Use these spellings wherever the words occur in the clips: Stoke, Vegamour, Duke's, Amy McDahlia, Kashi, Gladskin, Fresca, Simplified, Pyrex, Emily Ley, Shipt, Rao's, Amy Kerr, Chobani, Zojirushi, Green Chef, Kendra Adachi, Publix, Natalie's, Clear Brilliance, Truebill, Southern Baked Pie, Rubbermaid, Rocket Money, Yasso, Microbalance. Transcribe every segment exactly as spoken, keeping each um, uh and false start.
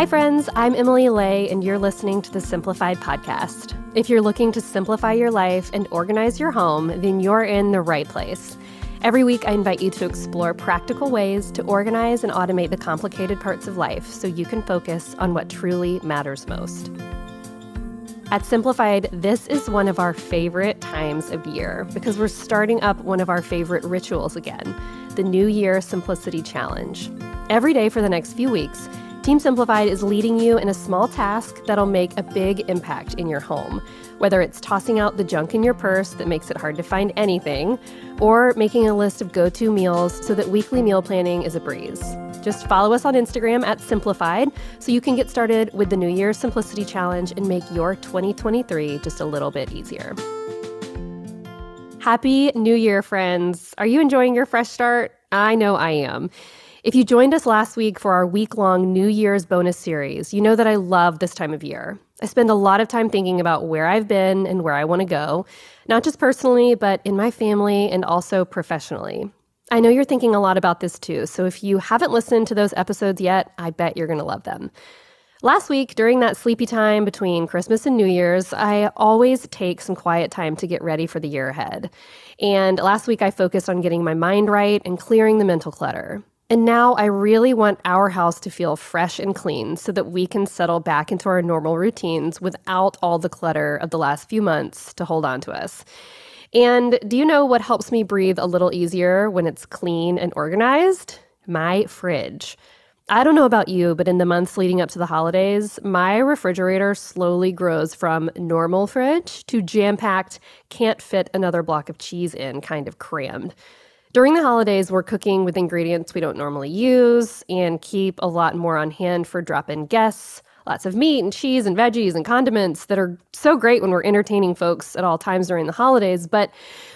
Hi friends, I'm Emily Ley, and you're listening to the Simplified podcast. If you're looking to simplify your life and organize your home, then you're in the right place. Every week, I invite you to explore practical ways to organize and automate the complicated parts of life so you can focus on what truly matters most. At Simplified, this is one of our favorite times of year because we're starting up one of our favorite rituals again, the New Year Simplicity Challenge. Every day for the next few weeks, Team Simplified is leading you in a small task that'll make a big impact in your home, whether it's tossing out the junk in your purse that makes it hard to find anything, or making a list of go-to meals so that weekly meal planning is a breeze. Just follow us on Instagram at Simplified so you can get started with the New Year's Simplicity Challenge and make your twenty twenty-three just a little bit easier. Happy New Year, friends. Are you enjoying your fresh start? I know I am. If you joined us last week for our week-long New Year's bonus series, you know that I love this time of year. I spend a lot of time thinking about where I've been and where I want to go, not just personally, but in my family and also professionally. I know you're thinking a lot about this too, so if you haven't listened to those episodes yet, I bet you're going to love them. Last week, during that sleepy time between Christmas and New Year's, I always take some quiet time to get ready for the year ahead. And last week, I focused on getting my mind right and clearing the mental clutter. And now I really want our house to feel fresh and clean so that we can settle back into our normal routines without all the clutter of the last few months to hold on to us. And do you know what helps me breathe a little easier when it's clean and organized? My fridge. I don't know about you, but in the months leading up to the holidays, my refrigerator slowly grows from normal fridge to jam-packed, can't fit another block of cheese in, kind of crammed. During the holidays, we're cooking with ingredients we don't normally use and keep a lot more on hand for drop-in guests. Lots of meat and cheese and veggies and condiments that are so great when we're entertaining folks at all times during the holidays, but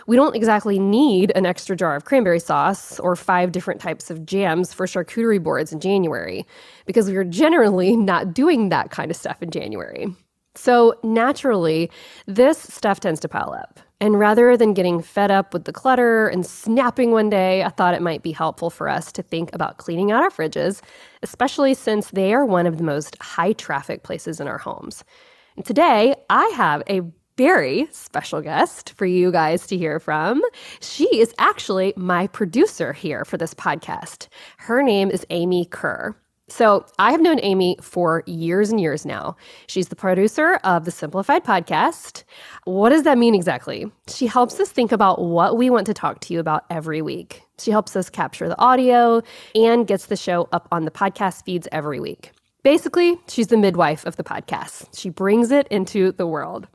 we don't exactly need an extra jar of cranberry sauce or five different types of jams for charcuterie boards in January because we're generally not doing that kind of stuff in January. So naturally, this stuff tends to pile up. And rather than getting fed up with the clutter and snapping one day, I thought it might be helpful for us to think about cleaning out our fridges, especially since they are one of the most high-traffic places in our homes. And today, I have a very special guest for you guys to hear from. She is actually my producer here for this podcast. Her name is Amy Kerr. So I have known Amy for years and years now. She's the producer of the Simplified podcast. What does that mean exactly? She helps us think about what we want to talk to you about every week. She helps us capture the audio and gets the show up on the podcast feeds every week. Basically, she's the midwife of the podcast. She brings it into the world.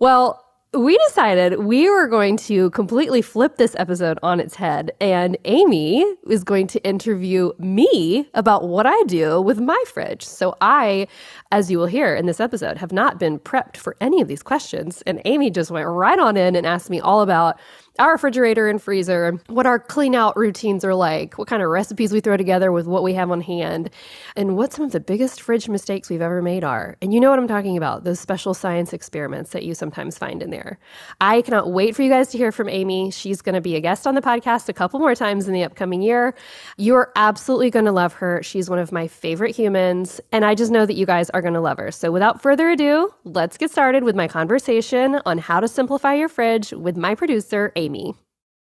Well, we decided we were going to completely flip this episode on its head, and Amy is going to interview me about what I do with my fridge. So I, as you will hear in this episode, have not been prepped for any of these questions, and Amy just went right on in and asked me all about our refrigerator and freezer, what our clean-out routines are like, what kind of recipes we throw together with what we have on hand, and what some of the biggest fridge mistakes we've ever made are. And you know what I'm talking about, those special science experiments that you sometimes find in there. I cannot wait for you guys to hear from Amy. She's going to be a guest on the podcast a couple more times in the upcoming year. You're absolutely going to love her. She's one of my favorite humans, and I just know that you guys are going to love her. So without further ado, let's get started with my conversation on how to simplify your fridge with my producer, Amy. Amy.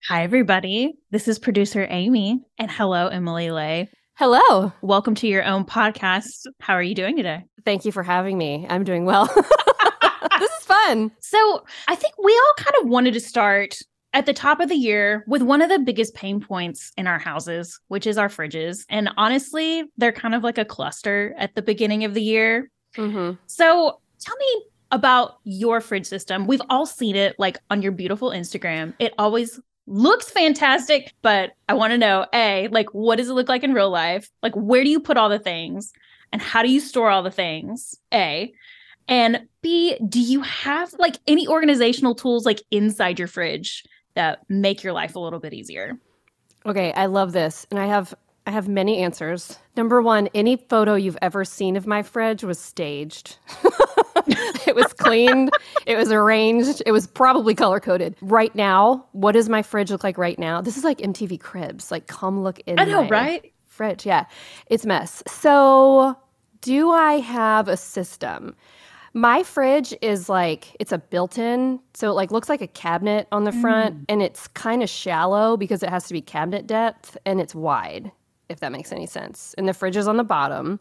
Hi, everybody. This is producer Amy. And hello, Emily Ley. Hello. Welcome to your own podcast. How are you doing today? Thank you for having me. I'm doing well. This is fun. So I think we all kind of wanted to start at the top of the year with one of the biggest pain points in our houses, which is our fridges. And honestly, they're kind of like a cluster at the beginning of the year. Mm-hmm. So tell me about your fridge system. We've all seen it, like on your beautiful Instagram. It always looks fantastic, but I want to know, A, like, what does it look like in real life? Like, where do you put all the things? And how do you store all the things? A. And B, do you have like any organizational tools like inside your fridge that make your life a little bit easier? Okay, I love this. And I have I have many answers. Number one, any photo you've ever seen of my fridge was staged. It was cleaned. It was arranged. It was probably color-coded. Right now, what does my fridge look like right now? This is like M T V Cribs. Like, come look in I know, my right? fridge. Yeah, it's a mess. So do I have a system? My fridge is like, it's a built-in, so it like looks like a cabinet on the front, mm. and it's kind of shallow because it has to be cabinet depth, and it's wide, if that makes any sense. And the fridge is on the bottom.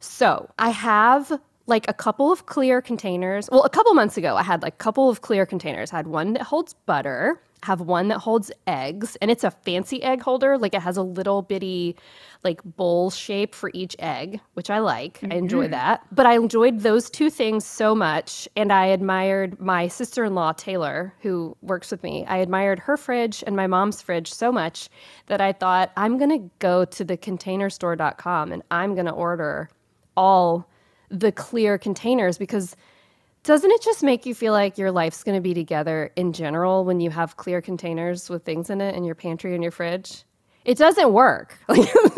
So I have like a couple of clear containers. Well, a couple months ago, I had like a couple of clear containers. I had one that holds butter, have one that holds eggs, and it's a fancy egg holder. Like it has a little bitty like bowl shape for each egg, which I like. Mm-hmm. I enjoy that. But I enjoyed those two things so much, and I admired my sister-in-law, Taylor, who works with me. I admired her fridge and my mom's fridge so much that I thought, I'm going to go to the container store dot com and I'm going to order all the clear containers, because doesn't it just make you feel like your life's going to be together in general when you have clear containers with things in it in your pantry and your fridge? It doesn't work.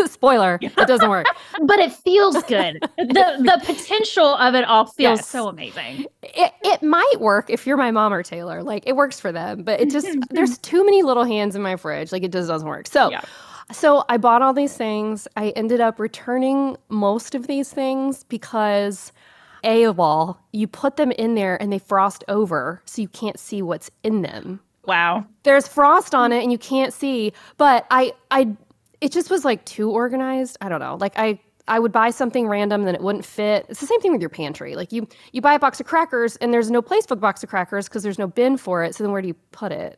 Spoiler, it doesn't work. But it feels good. The the potential of it all feels yes. so amazing. It, it might work if you're my mom or Taylor. Like, it works for them. But it just, there's too many little hands in my fridge. Like, it just doesn't work. So, yeah. so I bought all these things. I ended up returning most of these things because... A of all, you put them in there and they frost over, so you can't see what's in them. Wow. There's frost on it and you can't see, but I, I, it just was like too organized. I don't know. Like I, I would buy something random, then it wouldn't fit. It's the same thing with your pantry. Like you, you buy a box of crackers and there's no place for the box of crackers because there's no bin for it. So then where do you put it?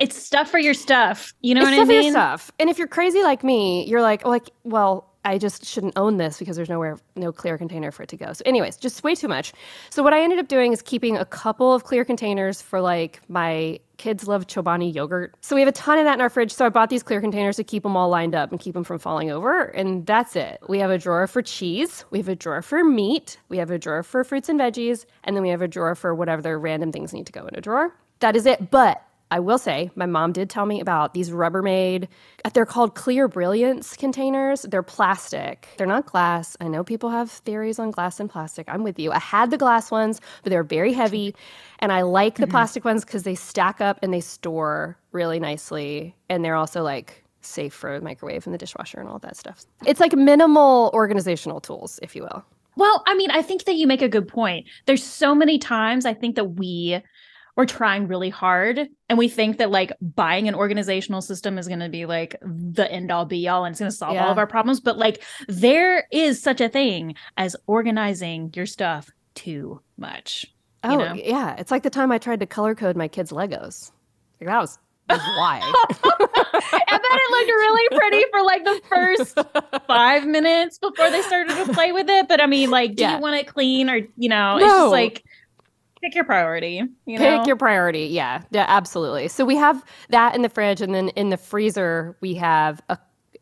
It's stuff for your stuff. You know it's what stuff I mean? For your stuff. And if you're crazy like me, you're like, like, well, I just shouldn't own this because there's nowhere, no clear container for it to go. So anyways, just way too much. So what I ended up doing is keeping a couple of clear containers for like my kids love Chobani yogurt. So we have a ton of that in our fridge. So I bought these clear containers to keep them all lined up and keep them from falling over. And that's it. We have a drawer for cheese. We have a drawer for meat. We have a drawer for fruits and veggies. And then we have a drawer for whatever their random things need to go in a drawer. That is it. But I will say, my mom did tell me about these Rubbermaid, they're called Clear Brilliance containers. They're plastic. They're not glass. I know people have theories on glass and plastic. I'm with you. I had the glass ones, but they're very heavy. And I like the mm-hmm. plastic ones because they stack up and they store really nicely. And they're also like safe for the microwave and the dishwasher and all that stuff. It's like minimal organizational tools, if you will. Well, I mean, I think that you make a good point. There's so many times I think that we... We're trying really hard and we think that like buying an organizational system is going to be like the end all be all and it's going to solve yeah. all of our problems. But like there is such a thing as organizing your stuff too much. Oh, you know? Yeah. It's like the time I tried to color code my kids' Legos. Like, that was, that was why. I bet it looked really pretty for like the first five minutes before they started to play with it. But I mean, like, do yeah. you want it clean or, you know, no. it's just like. Pick your priority. You know? Pick your priority. Yeah, yeah, absolutely. So we have that in the fridge, and then in the freezer we have a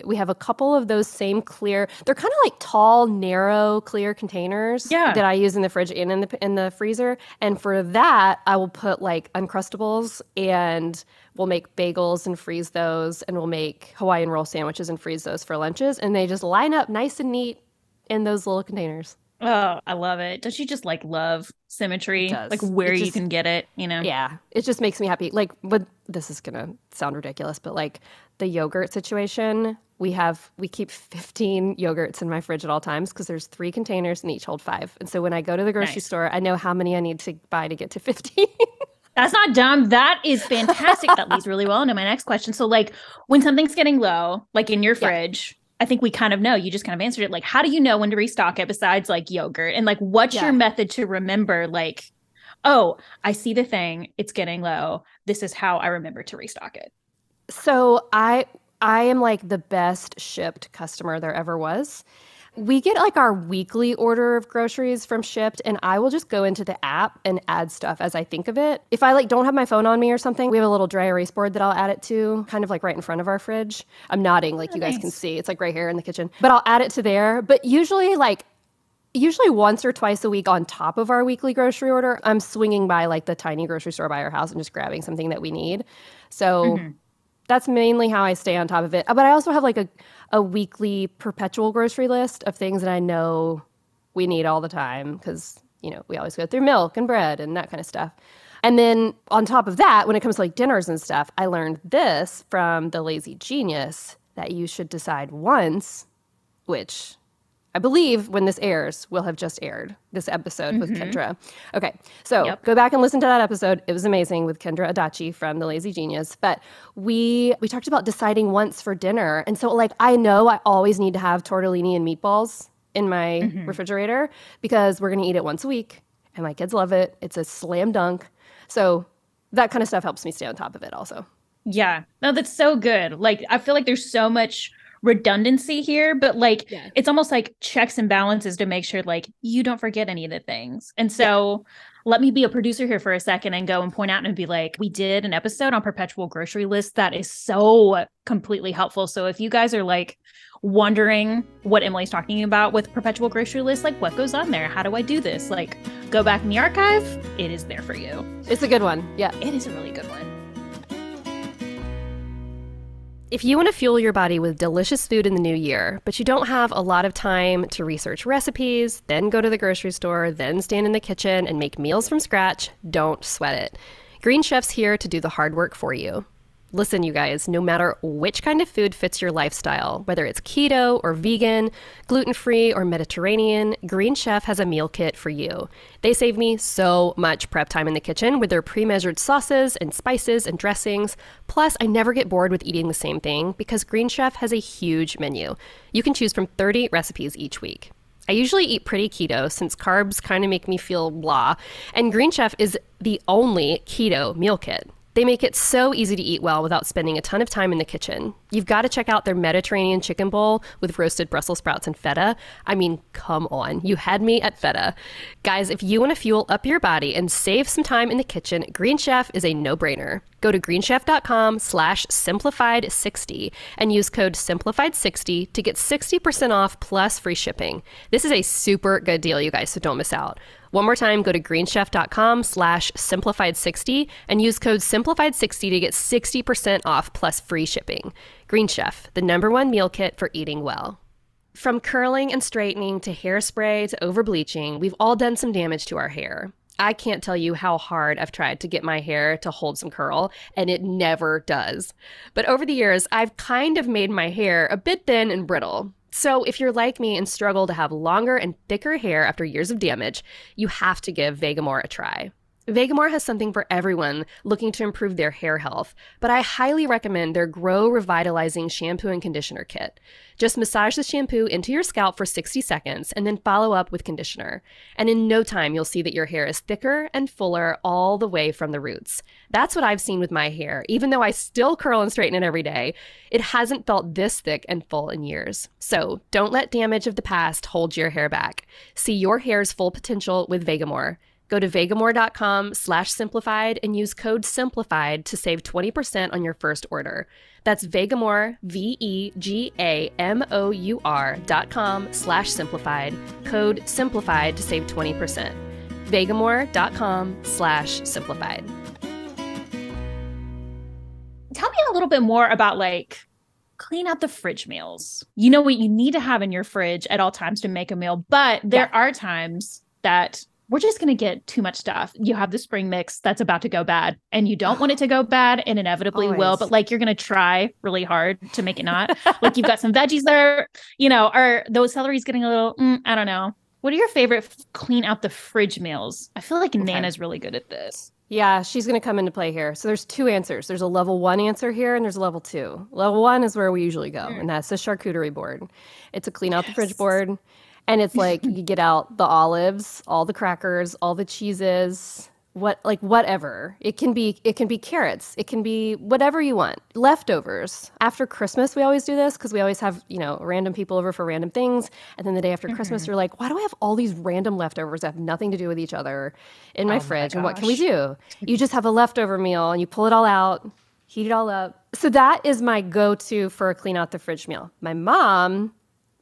we have a couple of those same clear. They're kind of like tall, narrow, clear containers yeah. that I use in the fridge and in the in the freezer. And for that, I will put like Uncrustables, and we'll make bagels and freeze those, and we'll make Hawaiian roll sandwiches and freeze those for lunches. And they just line up nice and neat in those little containers. Oh, I love it. Don't you just like love symmetry? Like where just, you can get it, you know? Yeah. It just makes me happy. Like, but this is going to sound ridiculous, but like the yogurt situation, we have, we keep fifteen yogurts in my fridge at all times because there's three containers and each hold five. And so when I go to the grocery nice. Store, I know how many I need to buy to get to fifteen. That's not dumb. That is fantastic. That leads really well into my next question. So like when something's getting low, like in your fridge, yeah. I think we kind of know, you just kind of answered it. Like, how do you know when to restock it besides like yogurt? And like, what's yeah. your method to remember? Like, oh, I see the thing, it's getting low. This is how I remember to restock it. So I, I am like the best Shipt customer there ever was. We get like our weekly order of groceries from Shipt, and I will just go into the app and add stuff as I think of it. If I like don't have my phone on me or something, we have a little dry erase board that I'll add it to, kind of like right in front of our fridge. I'm nodding like oh, you guys nice. Can see. It's like right here in the kitchen. But I'll add it to there. But usually like usually once or twice a week on top of our weekly grocery order, I'm swinging by like the tiny grocery store by our house and just grabbing something that we need. So mm-hmm. that's mainly how I stay on top of it. But I also have like a, a weekly perpetual grocery list of things that I know we need all the time because, you know, we always go through milk and bread and that kind of stuff. And then on top of that, when it comes to like dinners and stuff, I learned this from The Lazy Genius, that you should decide once, which I believe when this airs, will have just aired this episode mm-hmm. with Kendra. Okay, so yep. go back and listen to that episode. It was amazing with Kendra Adachi from The Lazy Genius. But we we talked about deciding once for dinner. And so, like, I know I always need to have tortellini and meatballs in my mm-hmm. refrigerator because we're going to eat it once a week. And my kids love it. It's a slam dunk. So that kind of stuff helps me stay on top of it also. Yeah. No, that's so good. Like, I feel like there's so much redundancy here, but like yeah. it's almost like checks and balances to make sure like you don't forget any of the things. And so yeah. let me be a producer here for a second and go and point out and be like, we did an episode on perpetual grocery lists that is so completely helpful. So if you guys are like wondering what Emily's talking about with perpetual grocery lists, like what goes on there, how do I do this, like go back in the archive, it is there for you. It's a good one. Yeah, it is a really good one. If you want to fuel your body with delicious food in the new year, but you don't have a lot of time to research recipes, then go to the grocery store, then stand in the kitchen and make meals from scratch, don't sweat it. Green Chef's here to do the hard work for you. Listen, you guys, no matter which kind of food fits your lifestyle, whether it's keto or vegan, gluten-free or Mediterranean, Green Chef has a meal kit for you. They save me so much prep time in the kitchen with their pre-measured sauces and spices and dressings. Plus, I never get bored with eating the same thing because Green Chef has a huge menu. You can choose from thirty recipes each week. I usually eat pretty keto since carbs kind of make me feel blah, and Green Chef is the only keto meal kit. They make it so easy to eat well without spending a ton of time in the kitchen. You've got to check out their Mediterranean chicken bowl with roasted Brussels sprouts and feta. I mean, come on, you had me at feta. Guys, if you want to fuel up your body and save some time in the kitchen, Green Chef is a no-brainer. Go to green chef dot com slash simplified sixty and use code simplified sixty to get sixty percent off plus free shipping. This is a super good deal, you guys, so don't miss out. One more time, go to green chef dot com slash simplified sixty and use code simplified sixty to get sixty percent off plus free shipping. Green Chef, the number one meal kit for eating well. From curling and straightening to hairspray to over-bleaching, we've all done some damage to our hair. I can't tell you how hard I've tried to get my hair to hold some curl, and it never does. But over the years, I've kind of made my hair a bit thin and brittle. So if you're like me and struggle to have longer and thicker hair after years of damage, you have to give Vegamour a try. Vegamour has something for everyone looking to improve their hair health, but I highly recommend their Grow Revitalizing Shampoo and Conditioner Kit. Just massage the shampoo into your scalp for sixty seconds and then follow up with conditioner. And in no time, you'll see that your hair is thicker and fuller all the way from the roots. That's what I've seen with my hair. Even though I still curl and straighten it every day, it hasn't felt this thick and full in years. So don't let damage of the past hold your hair back. See your hair's full potential with Vegamour. Go to vegamour dot com slash simplified and use code SIMPLIFIED to save twenty percent on your first order. That's Vegamour, V E G A M O U R dot com slash simplified, code SIMPLIFIED to save twenty percent. vegamour dot com slash simplified. Tell me a little bit more about, like, clean out the fridge meals. You know what you need to have in your fridge at all times to make a meal, but there yeah. are times that we're just going to get too much stuff. You have the spring mix that's about to go bad and you don't want it to go bad and inevitably Always. will, but like you're going to try really hard to make it not. Like you've got some veggies there, you know, are those celeries getting a little, mm, I don't know. What are your favorite f- clean out the fridge meals? I feel like okay. Nana's really good at this. Yeah, she's going to come into play here. So there's two answers. There's a level one answer here and there's a level two. Level one is where we usually go, and that's the charcuterie board. It's a clean out yes. the fridge board. And it's like you get out the olives, all the crackers, all the cheeses, what like whatever. It can be it can be carrots, it can be whatever you want. Leftovers. After Christmas, we always do this because we always have, you know, random people over for random things. And then the day after mm-hmm. Christmas, you're like, why do I have all these random leftovers that have nothing to do with each other in my oh fridge? My and what can we do? You just have a leftover meal and you pull it all out, heat it all up. So that is my go-to for a clean out the fridge meal. My mom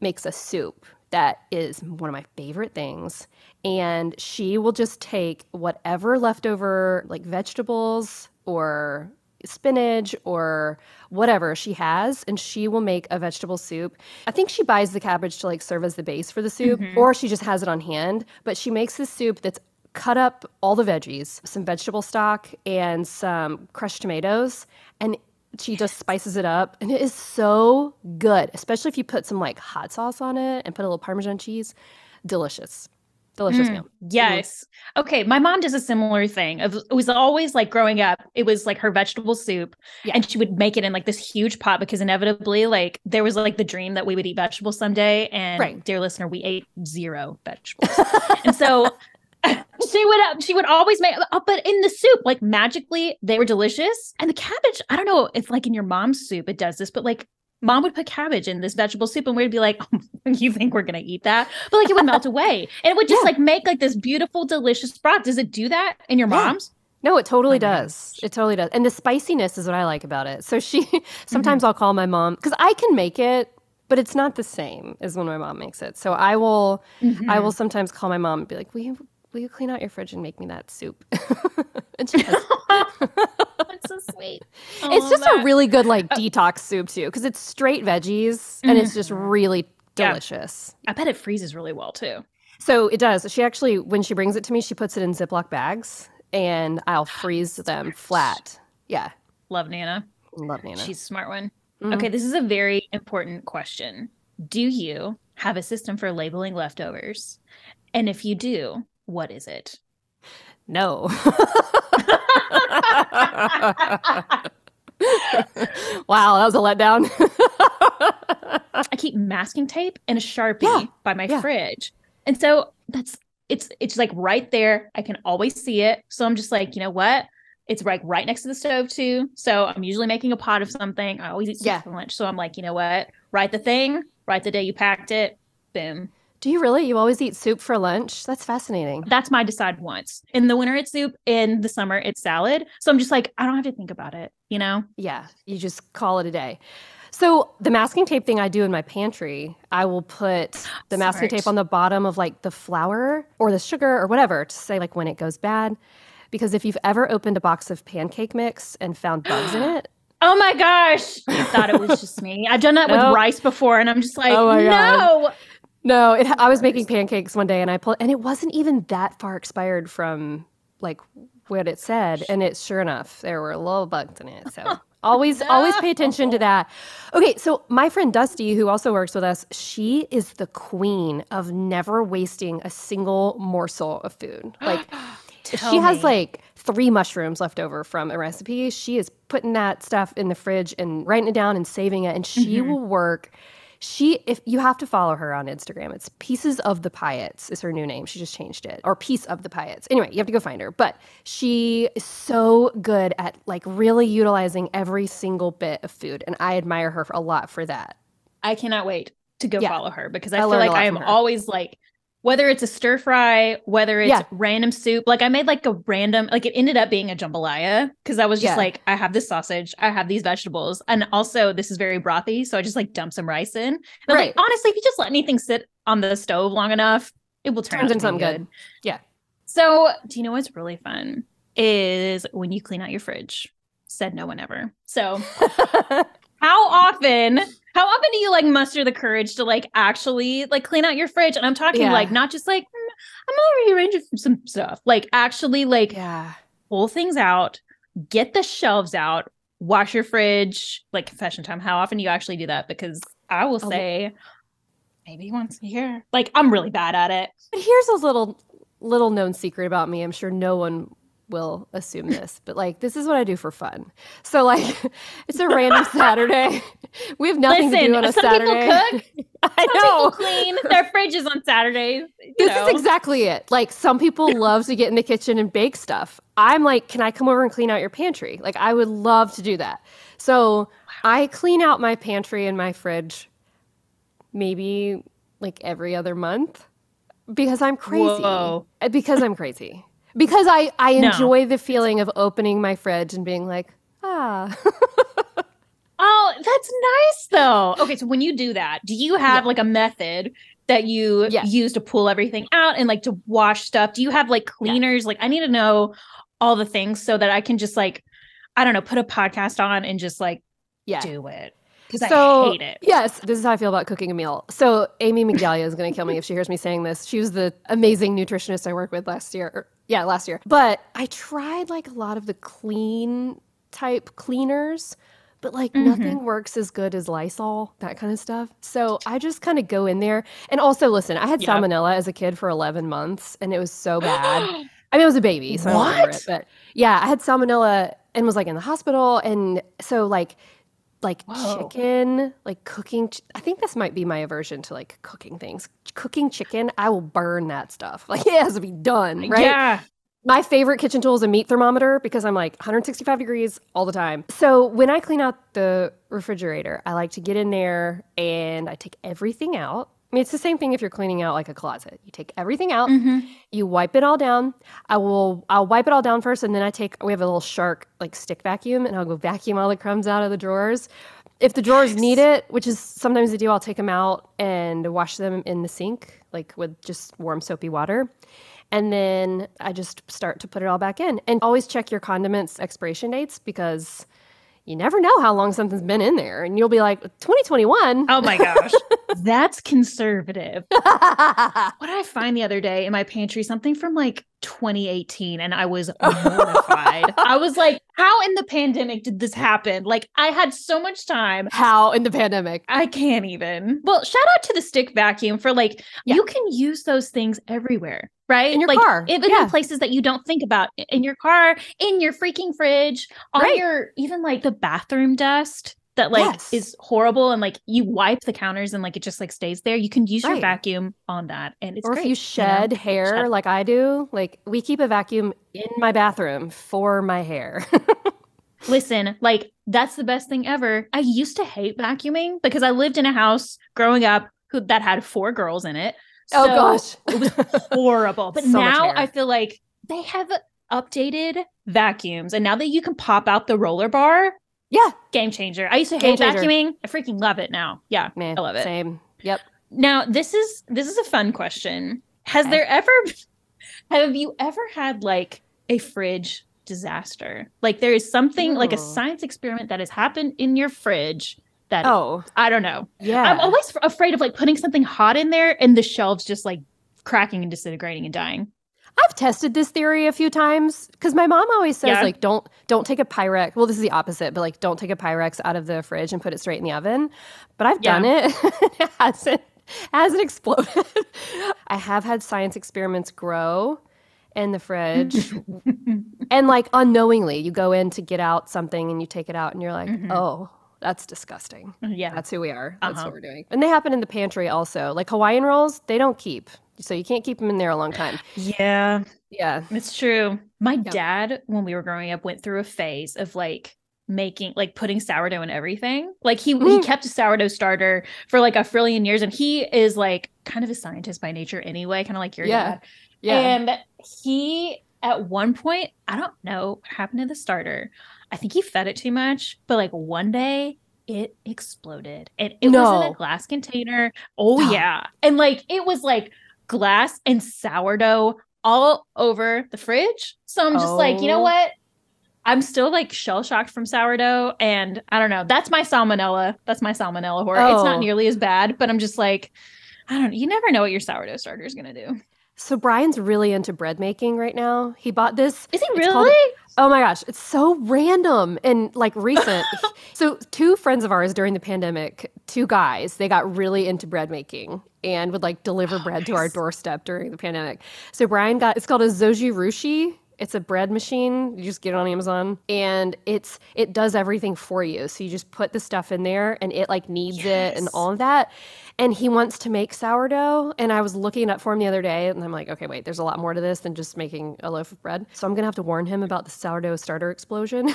makes a soup. That is one of my favorite things. And she will just take whatever leftover, like vegetables or spinach or whatever she has, and she will make a vegetable soup. I think she buys the cabbage to like serve as the base for the soup, mm-hmm. or she just has it on hand. But she makes this soup that's cut up all the veggies, some vegetable stock, and some crushed tomatoes. And she just spices it up, and it is so good, especially if you put some like hot sauce on it and put a little Parmesan cheese. Delicious. Delicious. Mm, yes. Mm. Okay. My mom does a similar thing. It was always like growing up, it was like her vegetable soup, yeah. and she would make it in like this huge pot because inevitably like there was like the dream that we would eat vegetables someday. And right. dear listener, we ate zero vegetables. And so she would, she would always make, but in the soup, like magically they were delicious. And the cabbage, I don't know if like in your mom's soup, it does this, but like mom would put cabbage in this vegetable soup and we'd be like, oh, you think we're going to eat that? But like it would melt away and it would just yeah. like make like this beautiful, delicious broth. Does it do that in your mom's? No, it totally oh does. It totally does. And the spiciness is what I like about it. So she, sometimes mm-hmm. I'll call my mom because I can make it, but it's not the same as when my mom makes it. So I will, mm-hmm. I will sometimes call my mom and be like, will you, will you clean out your fridge and make me that soup? And she does. That's so sweet. Oh, it's just that. a really good like oh. detox soup too, because it's straight veggies and mm. it's just really delicious. Yeah. I bet it freezes really well too. So it does. She actually, when she brings it to me, she puts it in Ziploc bags and I'll freeze them flat. Yeah. Love Nana. Love Nana. She's a smart one. Mm. Okay, this is a very important question. Do you have a system for labeling leftovers? And if you do, what is it? No. Wow, that was a letdown. I keep masking tape and a Sharpie yeah, by my yeah. fridge. And so that's it's it's like right there. I can always see it. So I'm just like, you know what? It's like right next to the stove too. So I'm usually making a pot of something. I always eat yeah. for lunch. So I'm like, you know what? Write the thing, write the day you packed it, boom. Do you really? You always eat soup for lunch? That's fascinating. That's my decide once. In the winter, it's soup. In the summer, it's salad. So I'm just like, I don't have to think about it, you know? Yeah, you just call it a day. So the masking tape thing I do in my pantry, I will put the masking Smart. tape on the bottom of like the flour or the sugar or whatever to say like when it goes bad. Because if you've ever opened a box of pancake mix and found bugs in it, oh my gosh, I thought it was just me. I've done that no. with rice before and I'm just like, oh my no. God. No, it, I was making pancakes one day, and I pulled, and it wasn't even that far expired from like what it said, and it sure enough, there were little bugs in it. So always, no. always pay attention to that. Okay, so my friend Dusty, who also works with us, she is the queen of never wasting a single morsel of food. Like Tell she me. has like three mushrooms left over from a recipe. She is putting that stuff in the fridge and writing it down and saving it, and she mm-hmm. will work. She, if you have to follow her on Instagram, it's Pieces of the Pyattes is her new name. She just changed it, or Piece of the Pyattes. Anyway, you have to go find her. But she is so good at like really utilizing every single bit of food, and I admire her a lot for that. I cannot wait to go yeah. follow her because I, I feel like I am always like, whether it's a stir fry, whether it's yeah. random soup, like I made like a random, like it ended up being a jambalaya because I was just yeah. like, I have this sausage, I have these vegetables. And also this is very brothy. So I just like dump some rice in. And right. like, honestly, if you just let anything sit on the stove long enough, it will turn Turns out into something good. good. Yeah. So do you know what's really fun is when you clean out your fridge? Said no one ever. So how often... How often do you like muster the courage to like actually like clean out your fridge? And I'm talking yeah. like not just like mm, I'm gonna rearrange some stuff, like actually like yeah. pull things out, get the shelves out, wash your fridge. Like confession time. How often do you actually do that? Because I will say oh. maybe once a year. Like I'm really bad at it. But here's a little little known secret about me. I'm sure no one will assume this, but like this is what I do for fun. So like it's a random Saturday. We have nothing Listen, to do on a some Saturday. People cook. I some know. People clean their fridges on Saturdays. This know. is exactly it. Like some people love to get in the kitchen and bake stuff. I'm like, can I come over and clean out your pantry? Like I would love to do that. So wow. I clean out my pantry and my fridge maybe like every other month because I'm crazy. Whoa. Because I'm crazy. Because I, I enjoy no. the feeling of opening my fridge and being like, ah. Oh, that's nice, though. Okay, so when you do that, do you have yeah. like a method that you yes. use to pull everything out and like to wash stuff? Do you have like cleaners? Yeah. Like I need to know all the things so that I can just like, I don't know, put a podcast on and just like yeah. do it. Because so, I hate it. Yes, this is how I feel about cooking a meal. So Amy McDahlia is going to kill me if she hears me saying this. She was the amazing nutritionist I worked with last year. Or, yeah, last year. But I tried like a lot of the clean type cleaners, but like mm-hmm. nothing works as good as Lysol, that kind of stuff. So I just kind of go in there. And also, listen, I had yep. salmonella as a kid for eleven months and it was so bad. I mean, I was a baby, so what? I don't remember it. But yeah, I had salmonella and was like in the hospital. And so like, like Whoa. chicken, like cooking. Ch- I think this might be my aversion to like cooking things. Cooking chicken, I will burn that stuff. Like it has to be done, right? Yeah. My favorite kitchen tool is a meat thermometer because I'm like one hundred sixty-five degrees all the time. So when I clean out the refrigerator, I like to get in there and I take everything out. I mean, it's the same thing if you're cleaning out like a closet. You take everything out, mm-hmm. you wipe it all down. I will, I'll wipe it all down first, and then I take, we have a little shark like stick vacuum, and I'll go vacuum all the crumbs out of the drawers. If the drawers yes. need it, which is sometimes they do, I'll take them out and wash them in the sink, like with just warm soapy water. And then I just start to put it all back in. And always check your condiments expiration dates because you never know how long something's been in there. And you'll be like, twenty twenty-one. Oh my gosh. That's conservative. What did I find the other day in my pantry? Something from like twenty eighteen. And I was mortified. I was like, how in the pandemic did this happen? Like I had so much time. How in the pandemic? I can't even. Well, shout out to the stick vacuum for like, yeah. you can use those things everywhere. Right? In your like, car. Even yeah. in places that you don't think about. In your car, in your freaking fridge, on right. your, even like the bathroom dust that like yes. is horrible and like you wipe the counters and like it just like stays there. You can use right. your vacuum on that and it's or great. Or if you shed you know? hair shed. Like I do, like we keep a vacuum in my bathroom for my hair. Listen, like that's the best thing ever. I used to hate vacuuming because I lived in a house growing up who, that had four girls in it. So oh gosh, it was horrible. But so now I feel like they have updated vacuums, and now that you can pop out the roller bar, yeah, game changer. I used to hate vacuuming. I freaking love it now. Yeah, Man, I love it. Same. Yep. Now this is this is a fun question. Has okay. there ever have you ever had like a fridge disaster? Like there is something Ooh. like a science experiment that has happened in your fridge. That, oh, I don't know. Yeah, I'm always f- afraid of like putting something hot in there and the shelves just like cracking and disintegrating and dying. I've tested this theory a few times because my mom always says yeah. like don't don't take a Pyrex. Well, this is the opposite, but like don't take a Pyrex out of the fridge and put it straight in the oven. But I've yeah. done it. It hasn't hasn't exploded. I have had science experiments grow in the fridge, and like unknowingly, you go in to get out something and you take it out and you're like, mm-hmm. oh. That's disgusting. Yeah. That's who we are. That's uh-huh. what we're doing. And they happen in the pantry also. Like Hawaiian rolls, they don't keep. So you can't keep them in there a long time. Yeah. Yeah. It's true. My yep. dad, when we were growing up, went through a phase of like making, like putting sourdough in everything. Like he, mm. he kept a sourdough starter for like a frillion years. And he is like kind of a scientist by nature anyway, kind of like your yeah. dad. Yeah. And he, at one point, I don't know what happened to the starter. I think he fed it too much, but like one day it exploded and it no. was in a glass container. Oh yeah. And like, it was like glass and sourdough all over the fridge. So I'm just oh. like, you know what? I'm still like shell shocked from sourdough. And I don't know, that's my salmonella. That's my salmonella horror. Oh. It's not nearly as bad, but I'm just like, I don't know. You never know what your sourdough starter is going to do. So Brian's really into bread making right now. He bought this. Is he really? Called, oh my gosh. It's so random and like recent. So two friends of ours during the pandemic, two guys, they got really into bread making and would like deliver oh, bread nice. to our doorstep during the pandemic. So Brian got, it's called a Zojirushi. It's a bread machine. You just get it on Amazon and it's it does everything for you. So you just put the stuff in there and it like kneads yes. it and all of that. And he wants to make sourdough. And I was looking up for him the other day and I'm like, okay, wait, there's a lot more to this than just making a loaf of bread. So I'm going to have to warn him about the sourdough starter explosion.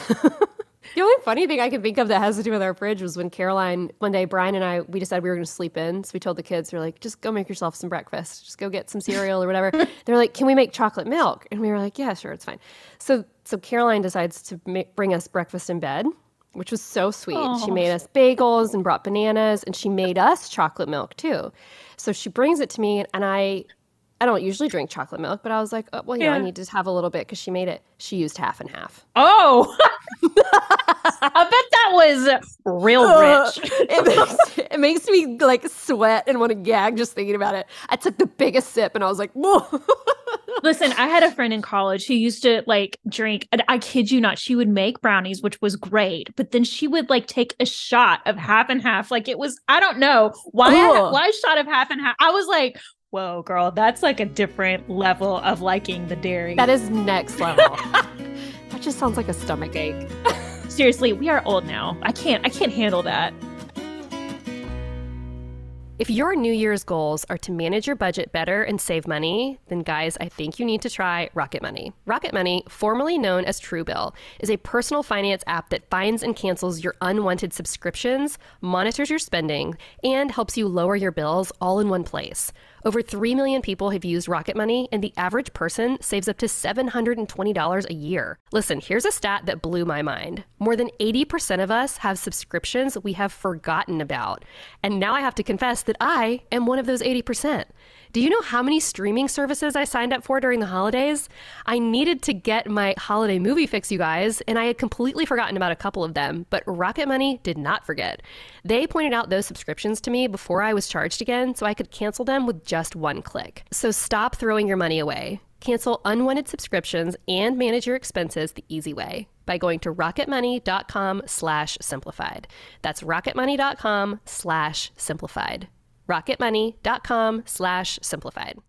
The only funny thing I can think of that has to do with our fridge was when Caroline, one day, Brian and I, we decided we were going to sleep in. So we told the kids, we were like, just go make yourself some breakfast. Just go get some cereal or whatever. They were like, can we make chocolate milk? And we were like, yeah, sure, it's fine. So so Caroline decides to ma- bring us breakfast in bed, which was so sweet. Aww. She made us bagels and brought bananas, and she made us chocolate milk too. So she brings it to me, and I I don't usually drink chocolate milk, but I was like, oh, well, you yeah. know, I need to have a little bit because she made it. She used half and half. Oh, I bet that was real uh, rich. It makes, it makes me like sweat and want to gag just thinking about it. I took the biggest sip and I was like, whoa. Listen, I had a friend in college who used to like drink, and I kid you not, she would make brownies, which was great, but then she would like take a shot of half and half. Like it was, I don't know why, I, why a shot of half and half? I was like, whoa, girl, that's like a different level of liking the dairy. That is next level. That just sounds like a stomach ache. Seriously, we are old now. I can't, I can't handle that. If your New Year's goals are to manage your budget better and save money, then guys, I think you need to try Rocket Money. Rocket Money, formerly known as Truebill, is a personal finance app that finds and cancels your unwanted subscriptions, monitors your spending, and helps you lower your bills all in one place. Over three million people have used Rocket Money, and the average person saves up to seven hundred twenty dollars a year. Listen, here's a stat that blew my mind. More than eighty percent of us have subscriptions we have forgotten about. And now I have to confess that I am one of those eighty percent. Do you know how many streaming services I signed up for during the holidays? I needed to get my holiday movie fix, you guys, and I had completely forgotten about a couple of them, but Rocket Money did not forget. They pointed out those subscriptions to me before I was charged again, so I could cancel them with just one click. So stop throwing your money away. Cancel unwanted subscriptions and manage your expenses the easy way by going to rocket money dot com slash simplified. That's rocket money dot com slash simplified. rocket money dot com slash simplified.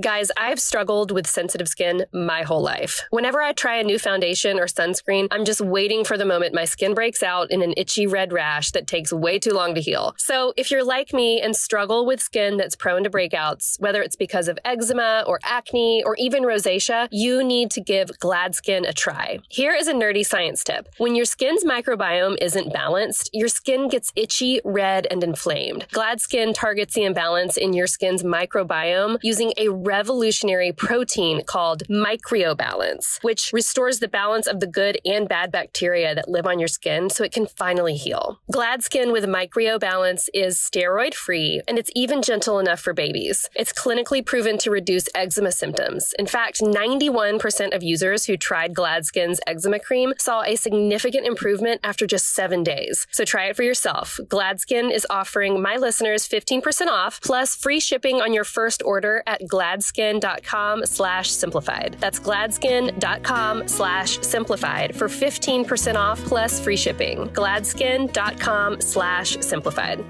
Guys, I've struggled with sensitive skin my whole life. Whenever I try a new foundation or sunscreen, I'm just waiting for the moment my skin breaks out in an itchy red rash that takes way too long to heal. So if you're like me and struggle with skin that's prone to breakouts, whether it's because of eczema or acne or even rosacea, you need to give Gladskin a try. Here is a nerdy science tip. When your skin's microbiome isn't balanced, your skin gets itchy, red, and inflamed. Gladskin targets the imbalance in your skin's microbiome using a revolutionary protein called Microbalance, which restores the balance of the good and bad bacteria that live on your skin so it can finally heal. Gladskin with Microbalance is steroid-free, and it's even gentle enough for babies. It's clinically proven to reduce eczema symptoms. In fact, ninety-one percent of users who tried Gladskin's eczema cream saw a significant improvement after just seven days. So try it for yourself. Gladskin is offering my listeners fifteen percent off plus free shipping on your first order at Gladskin. gladskin dot com slash simplified. That's gladskin dot com slash simplified for fifteen percent off plus free shipping. gladskin dot com slash simplified.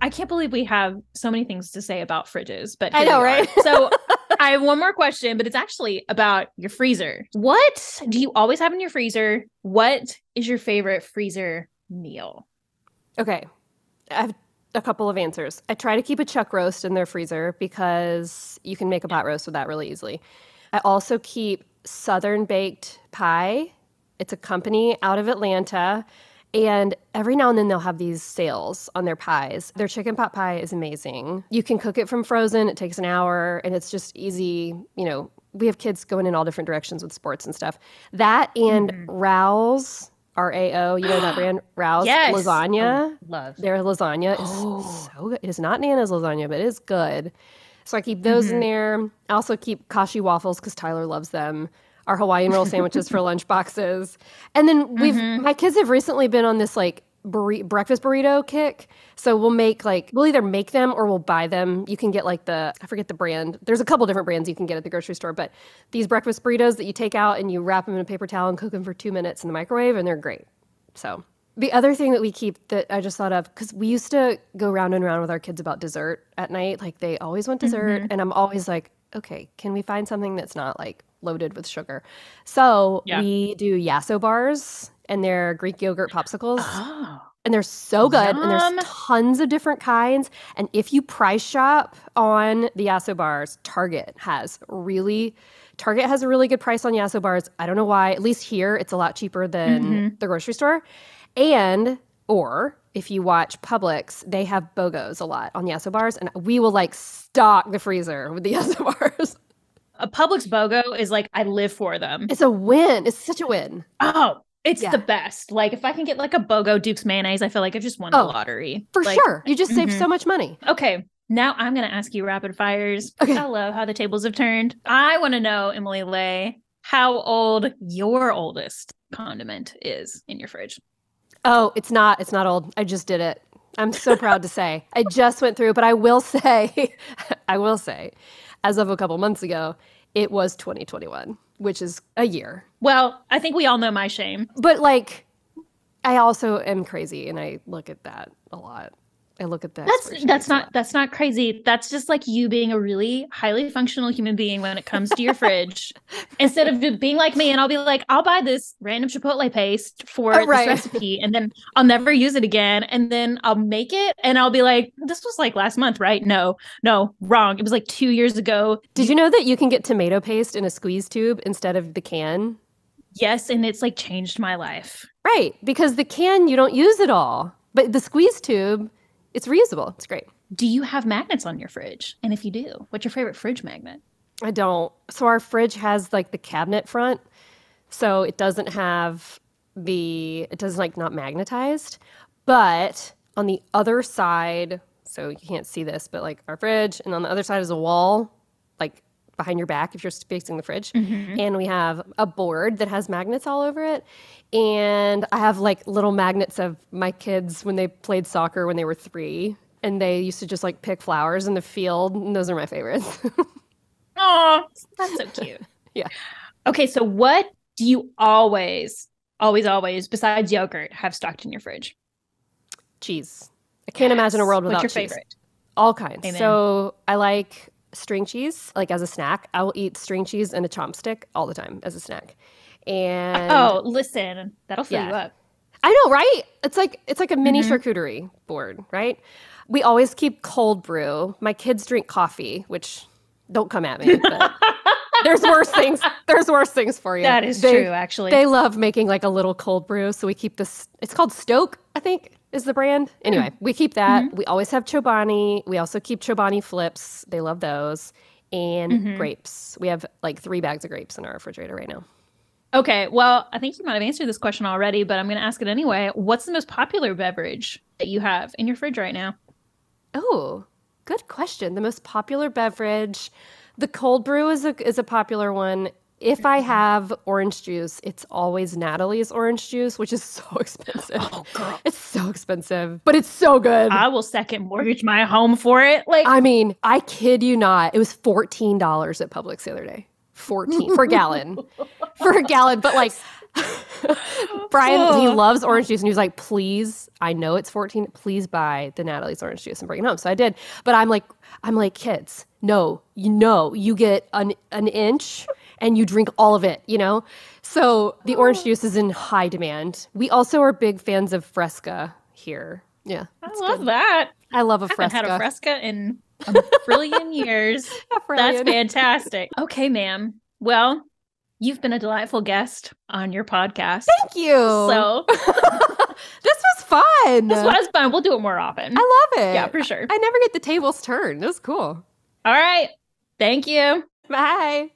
I can't believe we have so many things to say about fridges, but I know, right? So I have one more question, but it's actually about your freezer. What do you always have in your freezer? What is your favorite freezer meal? Okay. I've A couple of answers. I try to keep a chuck roast in their freezer because you can make a pot roast with that really easily. I also keep Southern Baked Pie. It's a company out of Atlanta. And every now and then they'll have these sales on their pies. Their chicken pot pie is amazing. You can cook it from frozen. It takes an hour and it's just easy. You know, we have kids going in all different directions with sports and stuff. That and mm-hmm. Rao's. R A O, you know that brand? Rao's yes. Lasagna. Oh, love. Their lasagna is oh. so good. It is not Nana's lasagna, but it is good. So I keep those mm-hmm. in there. I also keep Kashi waffles because Tyler loves them. Our Hawaiian roll sandwiches for lunch boxes. And then we've mm-hmm. my kids have recently been on this like burri- breakfast burrito kick. So we'll make like, we'll either make them or we'll buy them. You can get like the, I forget the brand. There's a couple different brands you can get at the grocery store, but these breakfast burritos that you take out and you wrap them in a paper towel and cook them for two minutes in the microwave, and they're great. So the other thing that we keep that I just thought of, because we used to go round and round with our kids about dessert at night. Like they always want dessert. Mm-hmm. And I'm always like, okay, can we find something that's not like loaded with sugar? So yeah. we do Yasso bars and they're Greek yogurt popsicles. Oh. And they're so good, Yum. and there's tons of different kinds. And if you price shop on the Yasso bars, Target has really, Target has a really good price on Yasso bars. I don't know why. At least here, it's a lot cheaper than mm-hmm. the grocery store. And or if you watch Publix, they have BOGOs a lot on Yasso bars, and we will like stock the freezer with the Yasso bars. A Publix BOGO is like I live for them. It's a win. It's such a win. Oh. It's yeah. the best. Like if I can get like a BOGO Duke's mayonnaise, I feel like I've just won oh, the lottery. For like, sure. You just mm-hmm. saved so much money. Okay. Now I'm going to ask you rapid fires. Okay. I love how the tables have turned. I want to know, Emily Ley, how old your oldest condiment is in your fridge. Oh, it's not. It's not old. I just did it. I'm so proud to say. I just went through, but I will say, I will say, as of a couple months ago, it was twenty twenty-one, which is a year. Well, I think we all know my shame. But like, I also am crazy and I look at that a lot. I look at that. That's that's not that's not crazy. That's just like you being a really highly functional human being when it comes to your fridge. Instead of being like me, and I'll be like, I'll buy this random Chipotle paste for oh, right. this recipe, and then I'll never use it again. And then I'll make it, and I'll be like, this was like last month, right? No, no, wrong. It was like two years ago. Did you know that you can get tomato paste in a squeeze tube instead of the can? Yes, and it's like changed my life. Right, because the can, you don't use it all, but the squeeze tube, it's reusable. It's great. Do you have magnets on your fridge? And if you do, what's your favorite fridge magnet? I don't. So our fridge has like the cabinet front. So it doesn't have the, it doesn't like not magnetized. But on the other side, so you can't see this, but like our fridge, and on the other side is a wall, like behind your back if you're facing the fridge. Mm-hmm. And we have a board that has magnets all over it. And I have like little magnets of my kids when they played soccer when they were three, and they used to just like pick flowers in the field, and those are my favorites. Oh, that's so cute. Yeah. Okay, so what do you always, always, always, besides yogurt, have stocked in your fridge? Cheese. I can't yes. imagine a world without cheese. What's your cheese? favorite? All kinds. Amen. So I like string cheese, like as a snack. I will eat string cheese and a chopstick all the time as a snack. And oh, listen, that'll fill yeah. you up. I know, right? It's like it's like a mini mm-hmm. charcuterie board, right? We always keep cold brew. My kids drink coffee, which don't come at me. But there's worse things. There's worse things for you. That is they, true, actually. They love making like a little cold brew, so we keep this. It's called Stoke, I think, is the brand. Anyway, mm-hmm. we keep that. Mm-hmm. We always have Chobani. We also keep Chobani flips. They love those. And mm-hmm. grapes. We have like three bags of grapes in our refrigerator right now. Okay, well, I think you might have answered this question already, but I'm going to ask it anyway. What's the most popular beverage that you have in your fridge right now? Oh, good question. The most popular beverage, the cold brew is a, is a popular one. If I have orange juice, it's always Natalie's orange juice, which is so expensive. Oh, girl. It's so expensive, but it's so good. I will second mortgage my home for it. Like, I mean, I kid you not. It was fourteen dollars at Publix the other day. fourteen for a gallon for a gallon but like Brian, he loves orange juice, and he was like, please, I know it's fourteen, please buy the Natalie's orange juice and bring it home. So I did, but I'm like I'm like kids, no, you know, you get an an inch and you drink all of it, you know. So the orange juice is in high demand. We also are big fans of Fresca here. Yeah, I love good. that I love a Fresca. I haven't had a Fresca in a brillion years. A brillion. That's fantastic. Okay, ma'am. Well, you've been a delightful guest on your podcast. Thank you. So this was fun. This was fun. We'll do it more often. I love it. Yeah, for sure. I never get the tables turned. It was cool. All right. Thank you. Bye.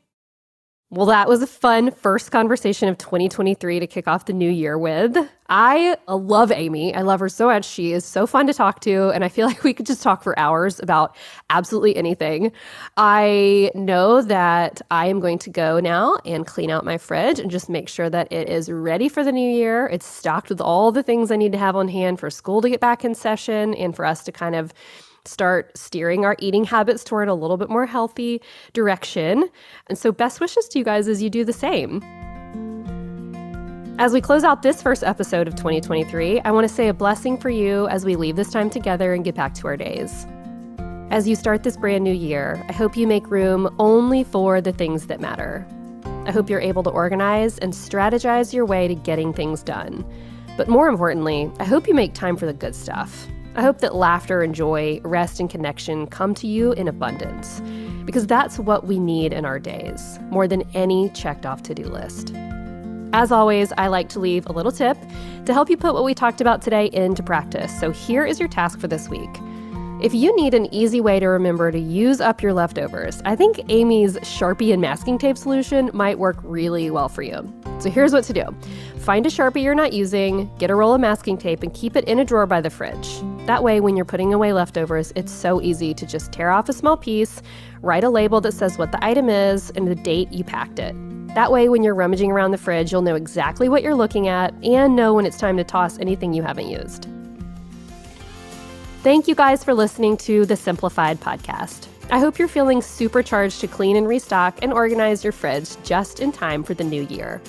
Well, that was a fun first conversation of twenty twenty-three to kick off the new year with. I love Amy. I love her so much. She is so fun to talk to, and I feel like we could just talk for hours about absolutely anything. I know that I am going to go now and clean out my fridge and just make sure that it is ready for the new year. It's stocked with all the things I need to have on hand for school to get back in session and for us to kind of start steering our eating habits toward a little bit more healthy direction. And so best wishes to you guys as you do the same. As we close out this first episode of twenty twenty-three, I want to say a blessing for you as we leave this time together and get back to our days. As you start this brand new year, I hope you make room only for the things that matter. I hope you're able to organize and strategize your way to getting things done. But more importantly, I hope you make time for the good stuff. I hope that laughter and joy, rest and connection come to you in abundance, because that's what we need in our days, more than any checked off to-do list. As always, I like to leave a little tip to help you put what we talked about today into practice. So here is your task for this week. If you need an easy way to remember to use up your leftovers, I think Amy's Sharpie and masking tape solution might work really well for you. So here's what to do. Find a Sharpie you're not using, get a roll of masking tape, and keep it in a drawer by the fridge. That way, when you're putting away leftovers, it's so easy to just tear off a small piece, write a label that says what the item is, and the date you packed it. That way, when you're rummaging around the fridge, you'll know exactly what you're looking at and know when it's time to toss anything you haven't used. Thank you guys for listening to the Simplified podcast. I hope you're feeling supercharged to clean and restock and organize your fridge just in time for the new year.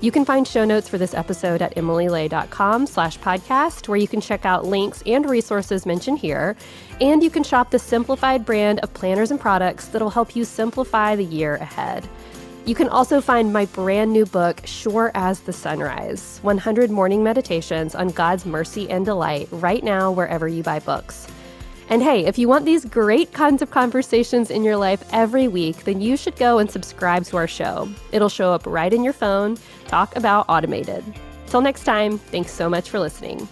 You can find show notes for this episode at emilyley.com slash podcast, where you can check out links and resources mentioned here. And you can shop the Simplified brand of planners and products that'll help you simplify the year ahead. You can also find my brand new book, Sure as the Sunrise, one hundred Morning Meditations on God's Mercy and Delight, right now wherever you buy books. And hey, if you want these great kinds of conversations in your life every week, then you should go and subscribe to our show. It'll show up right in your phone. Talk about automated. Till next time, thanks so much for listening.